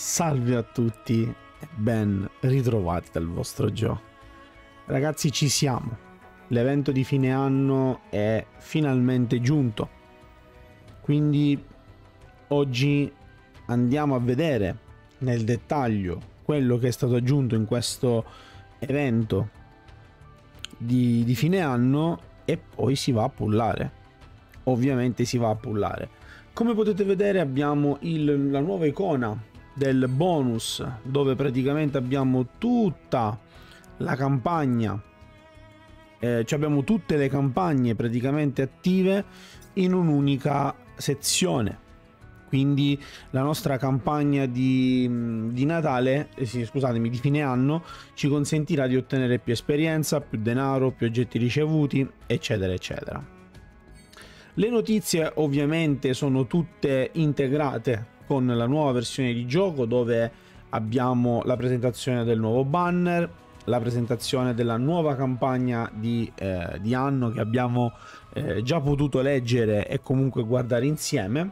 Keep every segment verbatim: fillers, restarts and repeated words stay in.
Salve a tutti e ben ritrovati dal vostro gioco. Ragazzi, ci siamo. L'evento di fine anno è finalmente giunto. Quindi oggi andiamo a vedere nel dettaglio quello che è stato aggiunto in questo evento di, di fine anno e poi si va a pullare. Ovviamente si va a pullare. Come potete vedere abbiamo il, la nuova icona del bonus, dove praticamente abbiamo tutta la campagna, eh, cioè abbiamo tutte le campagne praticamente attive in un'unica sezione. Quindi la nostra campagna di, di Natale, eh sì, scusatemi, di fine anno, ci consentirà di ottenere più esperienza, più denaro, più oggetti ricevuti, eccetera, eccetera. Le notizie ovviamente sono tutte integrate con la nuova versione di gioco, dove abbiamo la presentazione del nuovo banner, la presentazione della nuova campagna di, eh, di anno che abbiamo eh, già potuto leggere e comunque guardare insieme.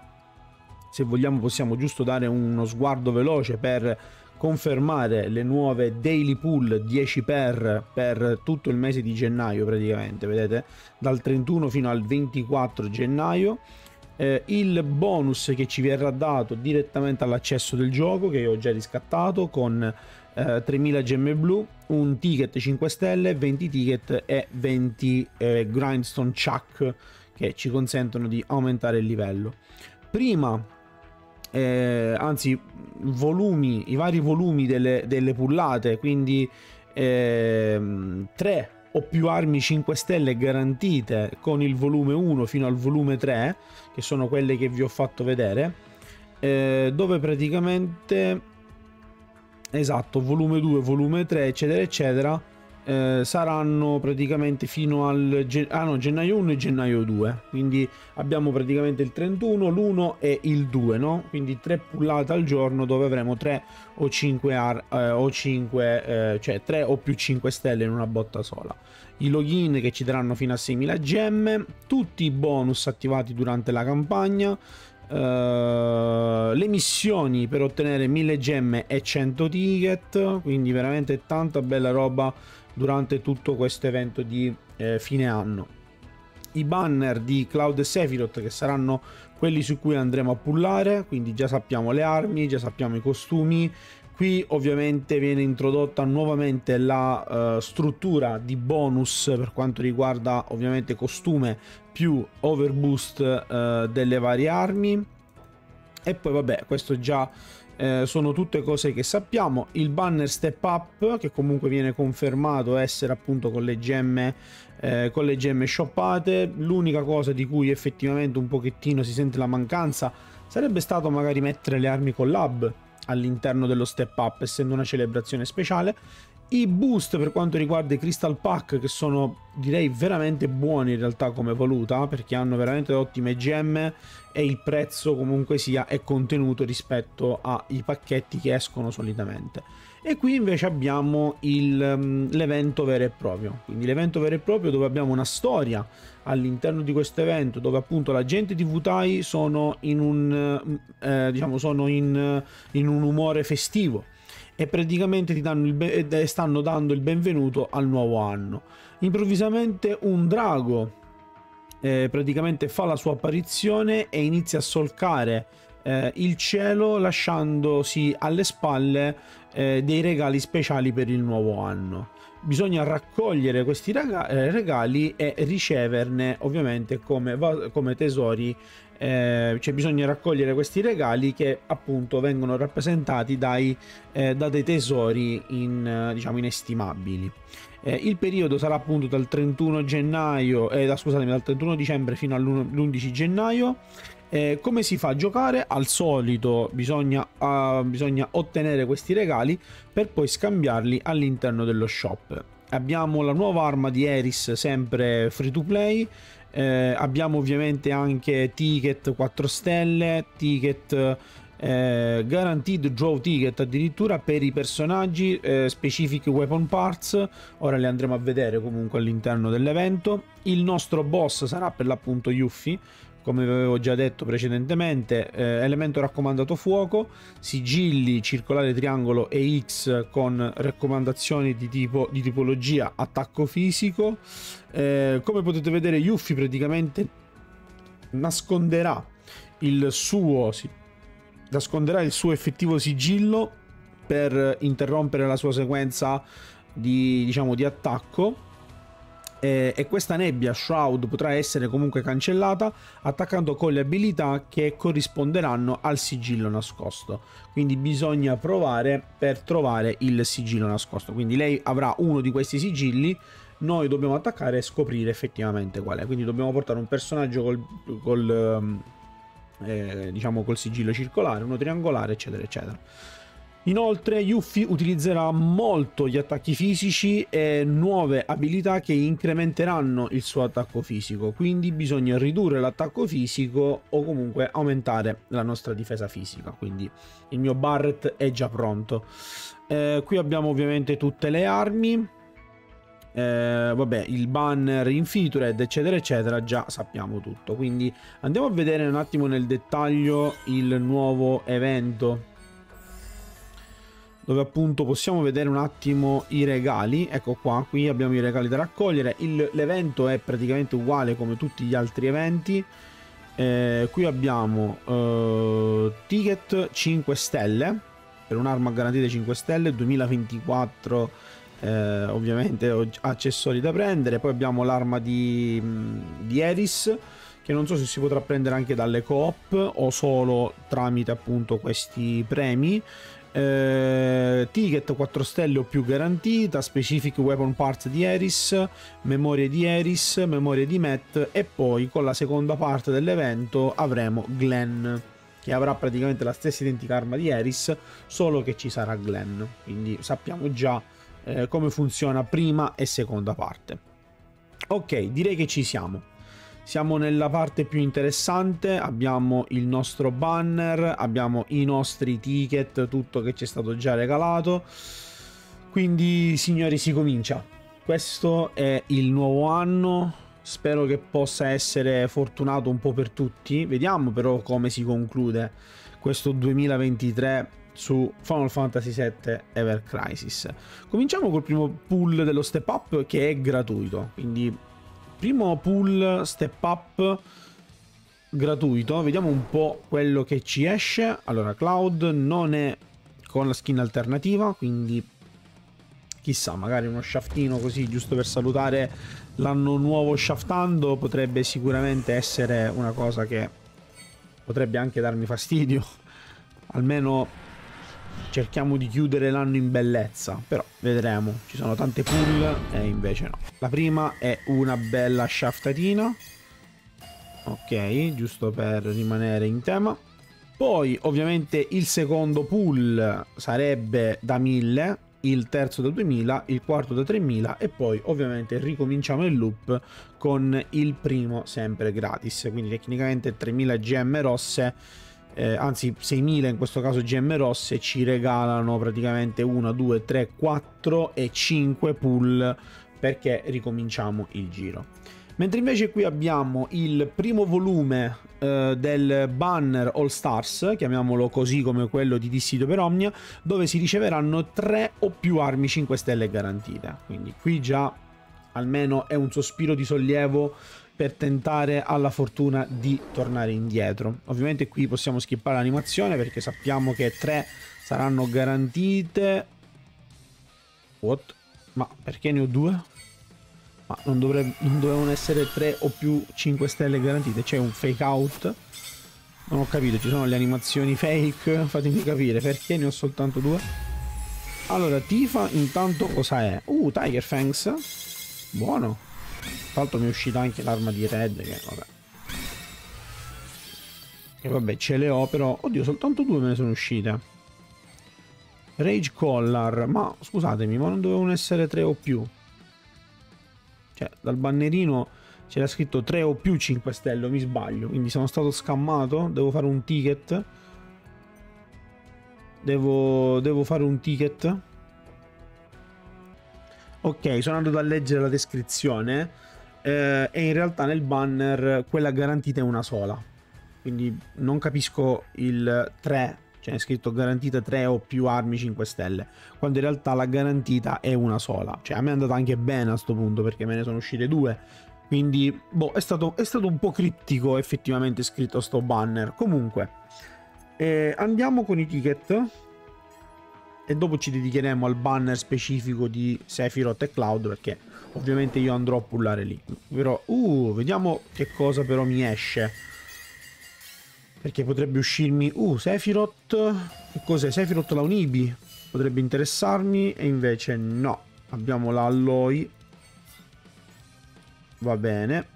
Se vogliamo possiamo giusto dare uno sguardo veloce per confermare le nuove daily pool dieci per per tutto il mese di gennaio praticamente, vedete? Dal trentuno fino al ventiquattro gennaio. Eh, il bonus che ci verrà dato direttamente all'accesso del gioco, che io ho già riscattato, con eh, tremila gemme blu, un ticket cinque stelle, venti ticket e venti eh, grindstone chuck che ci consentono di aumentare il livello. Prima... Eh, anzi volumi, i vari volumi delle, delle pullate, quindi eh, tre o più armi cinque stelle garantite con il volume uno fino al volume tre, che sono quelle che vi ho fatto vedere, eh, dove praticamente, esatto, volume due, volume tre, eccetera eccetera, eh, saranno praticamente fino al ah, no, gennaio uno e gennaio due. Quindi abbiamo praticamente il trentuno, l'uno e il due, no? Quindi tre pullate al giorno, dove avremo tre o cinque, eh, o cinque eh, cioè tre o più cinque stelle in una botta sola. I login che ci daranno fino a seimila gemme, tutti i bonus attivati durante la campagna, Uh, le missioni per ottenere mille gemme e cento ticket. Quindi veramente tanta bella roba durante tutto questo evento di eh, fine anno. I banner di Cloud e Sephiroth, che saranno quelli su cui andremo a pullare, quindi già sappiamo le armi, già sappiamo i costumi. Qui ovviamente viene introdotta nuovamente la uh, struttura di bonus per quanto riguarda ovviamente costume più overboost uh, delle varie armi. E poi vabbè, questo già uh, sono tutte cose che sappiamo. Il banner step up, che comunque viene confermato essere appunto con le gemme, uh, con le gemme shoppate. L'unica cosa di cui effettivamente un pochettino si sente la mancanza sarebbe stato magari mettere le armi collab all'interno dello step up, essendo una celebrazione speciale. I boost per quanto riguarda i crystal pack, che sono direi veramente buoni in realtà come valuta, perché hanno veramente ottime gemme e il prezzo comunque sia è contenuto rispetto ai pacchetti che escono solitamente. E qui invece abbiamo l'evento vero e proprio, quindi l'evento vero e proprio dove abbiamo una storia all'interno di questo evento, dove appunto la gente di Wutai sono in un eh, diciamo sono in, in un umore festivo e praticamente ti danno il stanno dando il benvenuto al nuovo anno. Improvvisamente un drago eh, praticamente fa la sua apparizione e inizia a solcare eh, il cielo, lasciandosi alle spalle eh, dei regali speciali per il nuovo anno. Bisogna raccogliere questi regali e riceverne ovviamente come, come tesori. Eh, cioè bisogna raccogliere questi regali che appunto vengono rappresentati dai, eh, da dei tesori in, diciamo, inestimabili. Eh, il periodo sarà appunto dal trentuno gennaio, eh, scusatemi, dal trentuno dicembre fino all'undici gennaio. Eh, come si fa a giocare? Al solito bisogna, uh, bisogna ottenere questi regali per poi scambiarli all'interno dello shop. Abbiamo la nuova arma di Aerith, sempre free to play. Eh, abbiamo ovviamente anche ticket quattro stelle, ticket eh, guaranteed draw ticket addirittura per i personaggi, eh, specific weapon parts, ora le andremo a vedere comunque all'interno dell'evento. Il nostro boss sarà per l'appunto Yuffie, come vi avevo già detto precedentemente, eh, elemento raccomandato fuoco, sigilli circolare, triangolo e X con raccomandazioni di, tipo, di tipologia attacco fisico. Eh, come potete vedere, Yuffie praticamente nasconderà il suo, sì, nasconderà il suo effettivo sigillo per interrompere la sua sequenza di, diciamo, di attacco. E questa nebbia Shroud potrà essere comunque cancellata attaccando con le abilità che corrisponderanno al sigillo nascosto, quindi bisogna provare per trovare il sigillo nascosto. Quindi lei avrà uno di questi sigilli, noi dobbiamo attaccare e scoprire effettivamente qual è. Quindi dobbiamo portare un personaggio col, col, eh, diciamo col sigillo circolare, uno triangolare, eccetera eccetera. Inoltre Yuffie utilizzerà molto gli attacchi fisici e nuove abilità che incrementeranno il suo attacco fisico, quindi bisogna ridurre l'attacco fisico o comunque aumentare la nostra difesa fisica. Quindi il mio Barret è già pronto. Eh, qui abbiamo ovviamente tutte le armi, eh, vabbè, il banner in featured, eccetera eccetera, già sappiamo tutto. Quindi andiamo a vedere un attimo nel dettaglio il nuovo evento, dove appunto possiamo vedere un attimo i regali. Ecco qua, qui abbiamo i regali da raccogliere. L'evento è praticamente uguale come tutti gli altri eventi. Eh, qui abbiamo eh, ticket cinque stelle, per un'arma garantita cinque stelle, duemilaventiquattro eh, ovviamente accessori da prendere. Poi abbiamo l'arma di, di Aerith, che non so se si potrà prendere anche dalle coop o solo tramite appunto questi premi. Eh, ticket quattro stelle o più garantita, specific weapon parts di Aerith, memorie di Aerith, memorie di Matt, e poi con la seconda parte dell'evento avremo Glenn, che avrà praticamente la stessa identica arma di Aerith, solo che ci sarà Glenn. Quindi sappiamo già eh, come funziona prima e seconda parte. Ok, direi che ci siamo. Siamo nella parte più interessante, abbiamo il nostro banner, abbiamo i nostri ticket, tutto che ci è stato già regalato. Quindi signori, si comincia. Questo è il nuovo anno, spero che possa essere fortunato un po' per tutti. Vediamo però come si conclude questo duemilaventitré su Final Fantasy sette Ever Crisis. Cominciamo col primo pool dello step up, che è gratuito, quindi primo pool step up gratuito. Vediamo un po' quello che ci esce. Allora, Cloud non è con la skin alternativa, quindi chissà, magari uno shaftino così giusto per salutare l'anno nuovo shaftando potrebbe sicuramente essere una cosa che potrebbe anche darmi fastidio. Almeno cerchiamo di chiudere l'anno in bellezza, però vedremo, ci sono tante pool e invece no. La prima è una bella shaftatina, ok, giusto per rimanere in tema. Poi ovviamente il secondo pool sarebbe da mille, il terzo da duemila, il quarto da tremila e poi ovviamente ricominciamo il loop con il primo sempre gratis. Quindi tecnicamente tremila gemme rosse, Eh, anzi seimila in questo caso gemme rosse, ci regalano praticamente uno, due, tre, quattro e cinque pool, perché ricominciamo il giro. Mentre invece qui abbiamo il primo volume eh, del banner All Stars, chiamiamolo così come quello di Dissidia per Omnia, dove si riceveranno tre o più armi cinque stelle garantite. Quindi qui già almeno è un sospiro di sollievo per tentare alla fortuna di tornare indietro. Ovviamente qui possiamo skippare l'animazione perché sappiamo che tre saranno garantite. What? Ma perché ne ho due? Ma non, dovrebbe, non dovevano essere tre o più cinque stelle garantite? C'è un fake out? Non ho capito, ci sono le animazioni fake? Fatemi capire perché ne ho soltanto due. Allora, Tifa intanto cosa è? Uh, Tiger Fangs. Buono. Tra l'altro mi è uscita anche l'arma di Red, che vabbè, e vabbè, ce le ho, però oddio, soltanto due me ne sono uscite. Rage Collar, ma scusatemi, ma non dovevano essere tre o più? Cioè dal bannerino c'era scritto tre o più cinque stelle, mi sbaglio, quindi sono stato scammato. Devo fare un ticket, devo, devo fare un ticket. Ok, sono andato a leggere la descrizione. eh, e in realtà nel banner quella garantita è una sola, quindi non capisco il tre, cioè è scritto garantita tre o più armi cinque stelle, quando in realtà la garantita è una sola. Cioè a me è andata anche bene a sto punto perché me ne sono uscite due, quindi boh, è stato, è stato un po' criptico effettivamente scritto sto banner. Comunque eh, andiamo con i ticket e dopo ci dedicheremo al banner specifico di Sephiroth e Cloud, perché ovviamente io andrò a pullare lì. Però, uh, vediamo che cosa però mi esce, perché potrebbe uscirmi, uh, Sephiroth, che cos'è? Sephiroth la Onibi, potrebbe interessarmi, e invece no, abbiamo la Aloy, va bene,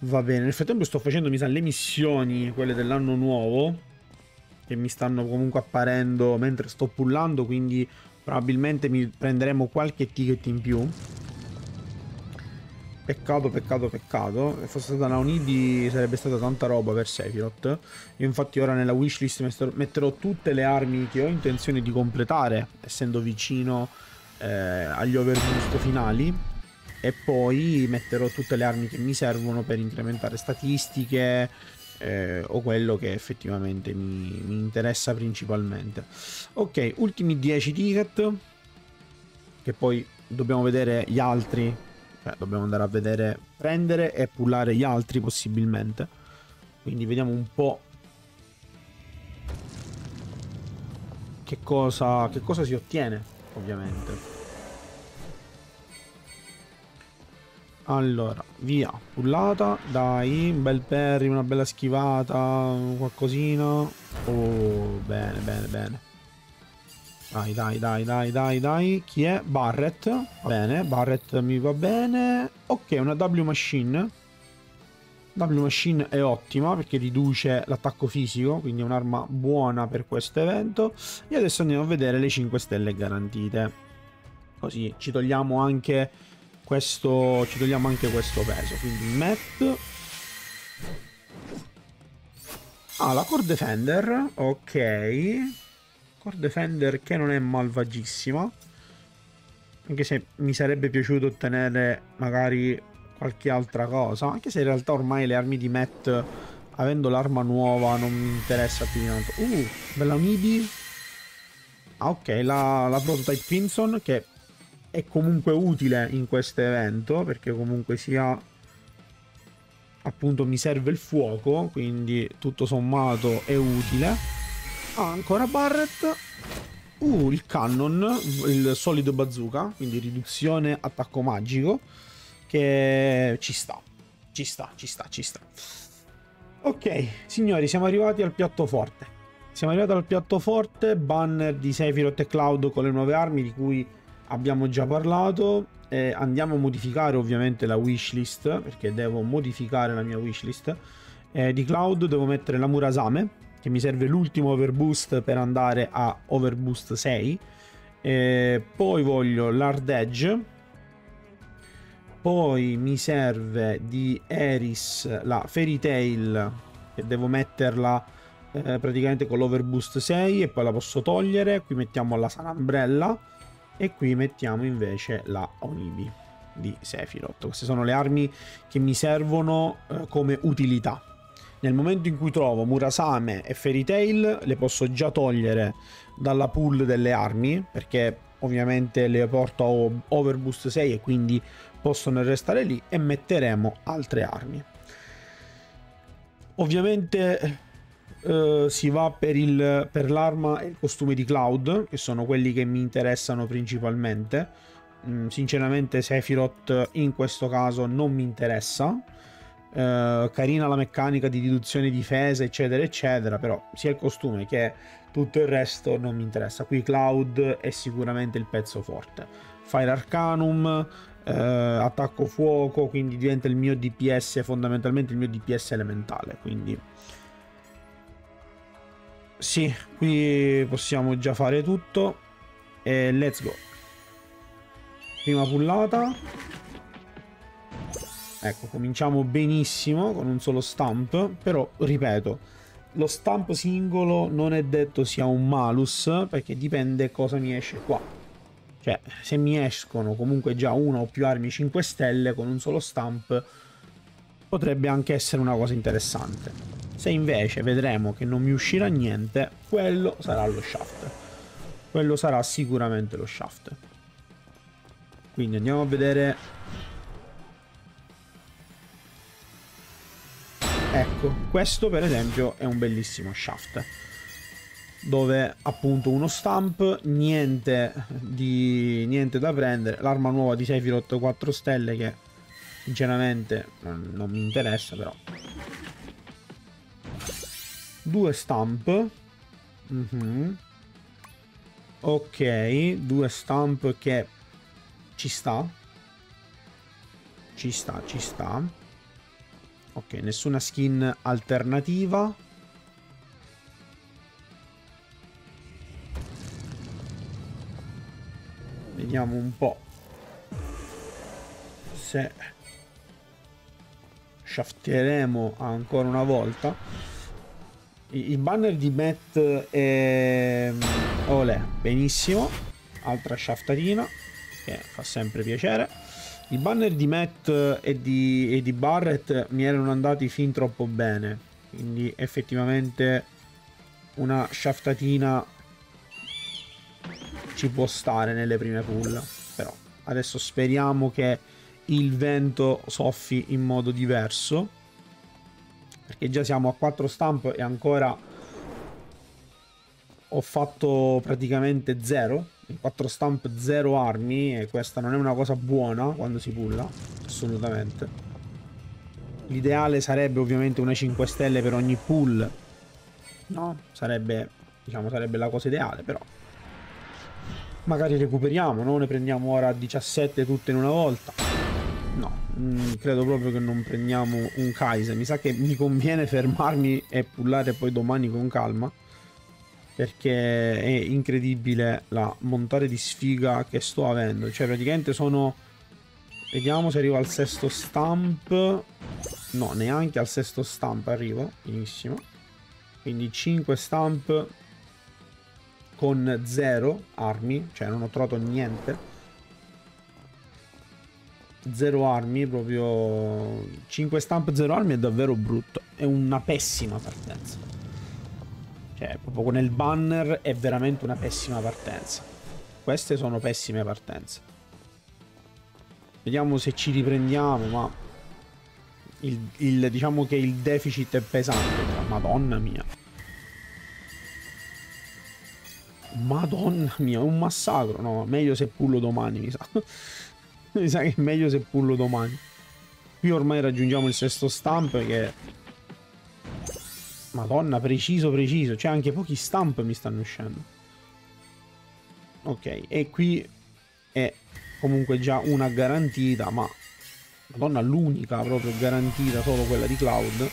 va bene. Nel frattempo sto facendo, mi sa, le missioni, quelle dell'anno nuovo, che mi stanno comunque apparendo mentre sto pullando, quindi probabilmente mi prenderemo qualche ticket in più. Peccato, peccato, peccato. Se fosse stata una Onibi sarebbe stata tanta roba per Sephiroth. Io infatti ora nella wishlist metterò tutte le armi che ho intenzione di completare, essendo vicino eh, agli overboost finali, e poi metterò tutte le armi che mi servono per incrementare statistiche, Eh, o quello che effettivamente mi, mi interessa principalmente. Ok, ultimi dieci ticket, che poi dobbiamo vedere gli altri, cioè dobbiamo andare a vedere, prendere e pullare gli altri possibilmente, quindi vediamo un po' che cosa, che cosa si ottiene ovviamente. Allora, via, pullata, dai, un bel perry, una bella schivata, qualcosina. Oh, bene, bene, bene. Dai, dai, dai, dai, dai, dai. Chi è? Barret. Bene, Barret mi va bene. Ok, una W Machine. W Machine è ottima perché riduce l'attacco fisico, quindi è un'arma buona per questo evento. E adesso andiamo a vedere le cinque stelle garantite, così ci togliamo anche questo, ci togliamo anche questo peso. Quindi Matt, ah, la Core Defender, ok, Core Defender che non è malvagissima, anche se mi sarebbe piaciuto ottenere magari qualche altra cosa, anche se in realtà ormai le armi di Matt, avendo l'arma nuova, non mi interessa più di tanto. Uh, bella Onibi. Ah, ok, la, la Prototype Crimson, che è comunque utile in questo evento, perché comunque sia, appunto, mi serve il fuoco, quindi tutto sommato è utile. Ah, ancora Barret. Uh, il Cannon, il solido bazooka, quindi riduzione attacco magico, che ci sta, ci sta, ci sta, ci sta. Ok, signori, siamo arrivati al piatto forte. Siamo arrivati al piatto forte, banner di Sephiroth e Cloud con le nuove armi di cui abbiamo già parlato. Eh, andiamo a modificare ovviamente la wishlist, perché devo modificare la mia wishlist. Eh, di Cloud devo mettere la Murasame, che mi serve l'ultimo overboost per andare a overboost sei. Eh, poi voglio l'hard edge. Poi mi serve di Aerith la Fairy Tail, che devo metterla eh, praticamente con l'overboost sei, e poi la posso togliere. Qui mettiamo la San Umbrella. E qui mettiamo invece la Onibi di Sephiroth. Queste sono le armi che mi servono eh, come utilità. Nel momento in cui trovo Murasame e Fairy Tail, le posso già togliere dalla pool delle armi, perché ovviamente le porto a overboost sei e quindi possono restare lì, e metteremo altre armi. Ovviamente Uh, si va per il, per l'arma e il costume di Cloud, che sono quelli che mi interessano principalmente. Mm, sinceramente Sephiroth in questo caso non mi interessa. Uh, carina la meccanica di riduzione difesa eccetera eccetera, però sia il costume che tutto il resto non mi interessa. Qui Cloud è sicuramente il pezzo forte. Fire Arcanum, uh, attacco fuoco, quindi diventa il mio D P S, fondamentalmente il mio D P S elementale, quindi sì, qui possiamo già fare tutto. E let's go. Prima pullata. Ecco, cominciamo benissimo con un solo stamp. Però, ripeto, lo stamp singolo non è detto sia un malus, perché dipende cosa mi esce qua. Cioè, se mi escono comunque già una o più armi cinque stelle con un solo stamp, potrebbe anche essere una cosa interessante. Se invece vedremo che non mi uscirà niente, quello sarà lo shaft. Quello sarà sicuramente lo shaft. Quindi andiamo a vedere. Ecco, questo per esempio è un bellissimo shaft, dove appunto uno stamp, niente, di, niente da prendere, l'arma nuova di Sephiroth quattro stelle che sinceramente non, non mi interessa, però due stamp, mm-hmm. Ok, due stamp che ci sta, ci sta, ci sta, ok, nessuna skin alternativa. Vediamo un po' se shafteremo ancora una volta. Il banner di Matt è... olè, benissimo. Altra shaftatina che fa sempre piacere. Il banner di Matt e di, e di Barret mi erano andati fin troppo bene, quindi effettivamente una shaftatina ci può stare nelle prime pull. Però adesso speriamo che il vento soffi in modo diverso, perché già siamo a quattro stamp e ancora ho fatto praticamente zero in quattro stamp, zero armi, e questa non è una cosa buona quando si pulla, assolutamente. L'ideale sarebbe ovviamente una cinque stelle per ogni pull, no? Sarebbe, diciamo, sarebbe la cosa ideale, però magari recuperiamo, non ne prendiamo ora diciassette tutte in una volta. No, mh, credo proprio che non prendiamo un Kaiser. Mi sa che mi conviene fermarmi e pullare poi domani con calma, perché è incredibile la montare di sfiga che sto avendo. Cioè praticamente sono... Vediamo se arrivo al sesto stamp. No, neanche al sesto stamp arrivo. Benissimo. Quindi cinque stamp... con zero armi, cioè non ho trovato niente, zero armi, proprio cinque stamp zero armi è davvero brutto, è una pessima partenza, cioè proprio con il banner è veramente una pessima partenza. Queste sono pessime partenze. Vediamo se ci riprendiamo, ma il, il, diciamo che il deficit è pesante, madonna mia. Madonna mia, è un massacro. No, meglio se pullo domani, mi sa. Mi sa che è meglio se pullo domani. Qui ormai raggiungiamo il sesto stamp che... Madonna, preciso, preciso. Cioè anche pochi stamp mi stanno uscendo. Ok, e qui è comunque già una garantita, ma... Madonna, l'unica proprio garantita, solo quella di Cloud.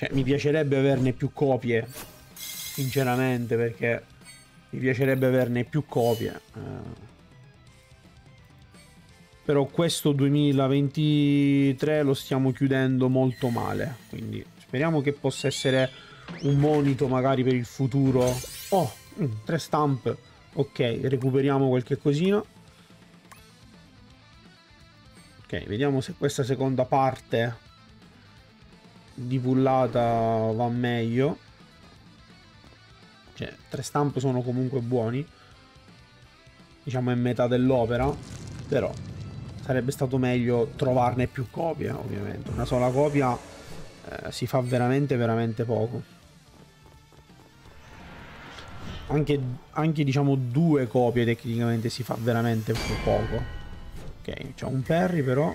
Cioè, mi piacerebbe averne più copie, sinceramente, perché mi piacerebbe averne più copie. Eh. Però questo duemilaventitré lo stiamo chiudendo molto male, quindi speriamo che possa essere un monito magari per il futuro. Oh, mh, tre stamp. Ok, recuperiamo qualche cosina. Ok, vediamo se questa seconda parte... di pullata va meglio. Cioè tre stamp sono comunque buoni, diciamo è metà dell'opera, però sarebbe stato meglio trovarne più copie. Ovviamente una sola copia eh, si fa veramente veramente poco. Anche, anche diciamo due copie tecnicamente si fa veramente poco. Ok, c'è un parry però.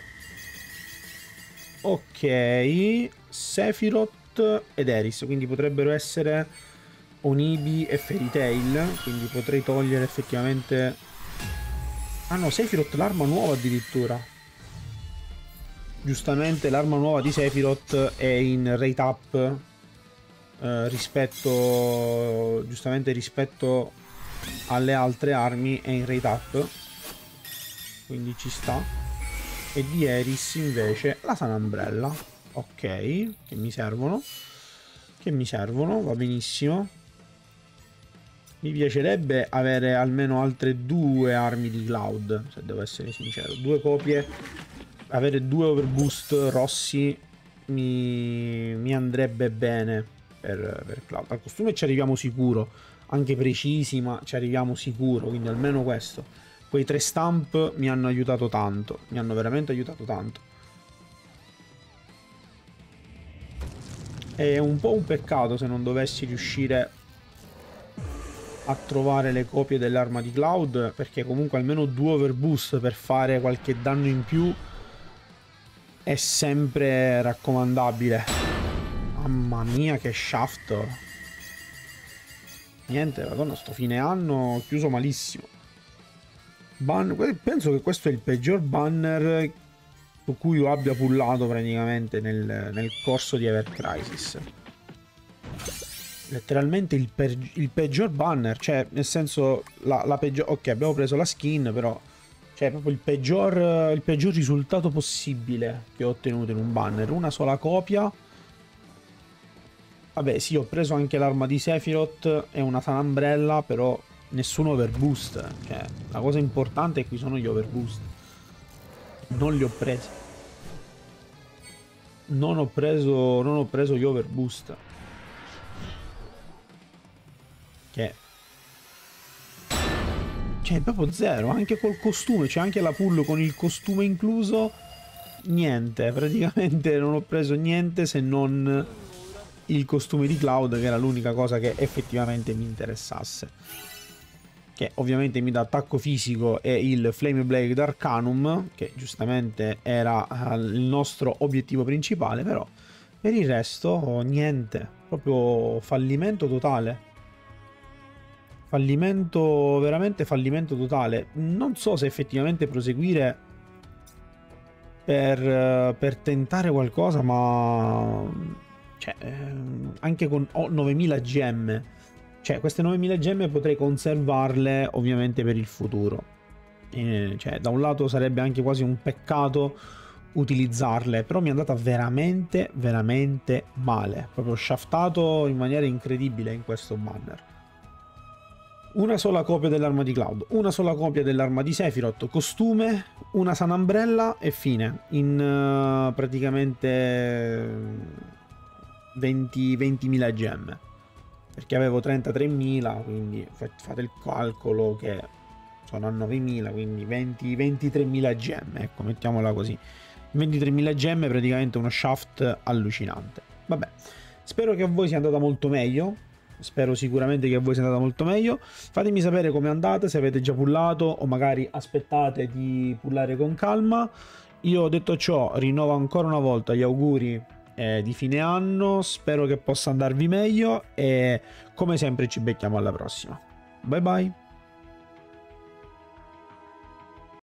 Ok, Sephiroth ed Aerith, quindi potrebbero essere Onibi e Fairy Tail, quindi potrei togliere effettivamente... Ah no, Sephiroth l'arma nuova addirittura. Giustamente l'arma nuova di Sephiroth è in rate up eh, rispetto... giustamente rispetto alle altre armi è in rate up, quindi ci sta. E di Aerith invece la San Umbrella, ok, che mi servono, che mi servono, va benissimo. Mi piacerebbe avere almeno altre due armi di Cloud, se devo essere sincero. Due copie, avere due overboost rossi mi, mi andrebbe bene per, per Cloud. Al costume ci arriviamo sicuro, anche precisi, ma ci arriviamo sicuro, quindi almeno questo. Quei tre stamp mi hanno aiutato tanto, mi hanno veramente aiutato tanto. È un po' un peccato se non dovessi riuscire a trovare le copie dell'arma di Cloud, perché comunque almeno due overboost per fare qualche danno in più è sempre raccomandabile. Mamma mia che shaft. Niente, madonna, sto fine anno chiuso malissimo. Ban... penso che questo è il peggior banner su cui io abbia pullato praticamente nel, nel corso di Ever Crisis. Letteralmente il, pe il peggior banner, cioè nel senso la, la peggior... ok, abbiamo preso la skin, però cioè proprio il peggior, il peggior risultato possibile che ho ottenuto in un banner. Una sola copia. Vabbè sì, ho preso anche l'arma di Sephiroth e una San Umbrella, però nessun overboost. Cioè la cosa importante è qui sono gli overboost. Non li ho presi. Non ho preso, non ho preso gli overboost. Che cioè proprio zero, anche col costume, cioè anche la pull con il costume incluso, niente, praticamente non ho preso niente se non il costume di Cloud, che era l'unica cosa che effettivamente mi interessasse, che ovviamente mi dà attacco fisico e il Flame Blade Darkhanum, che giustamente era il nostro obiettivo principale, però per il resto niente, proprio fallimento totale. Fallimento, veramente fallimento totale. Non so se effettivamente proseguire per, per tentare qualcosa, ma cioè, anche con ho novemila gemme, cioè queste novemila gemme potrei conservarle ovviamente per il futuro. E, cioè, da un lato sarebbe anche quasi un peccato utilizzarle, però mi è andata veramente, veramente male. Proprio shaftato in maniera incredibile in questo banner. Una sola copia dell'arma di Cloud, una sola copia dell'arma di Sephiroth, costume, una San Umbrella e fine. In uh, praticamente ventimila gemme. Perché avevo trentatremila, quindi fate il calcolo che sono a novemila, quindi ventitremila gemme, ecco, mettiamola così. ventitremila gemme, praticamente uno shaft allucinante. Vabbè, spero che a voi sia andata molto meglio. Spero sicuramente che a voi sia andata molto meglio. Fatemi sapere come andate, se avete già pullato o magari aspettate di pullare con calma. Io, detto ciò, rinnovo ancora una volta gli auguri eh, di fine anno. Spero che possa andarvi meglio e come sempre ci becchiamo alla prossima. Bye bye.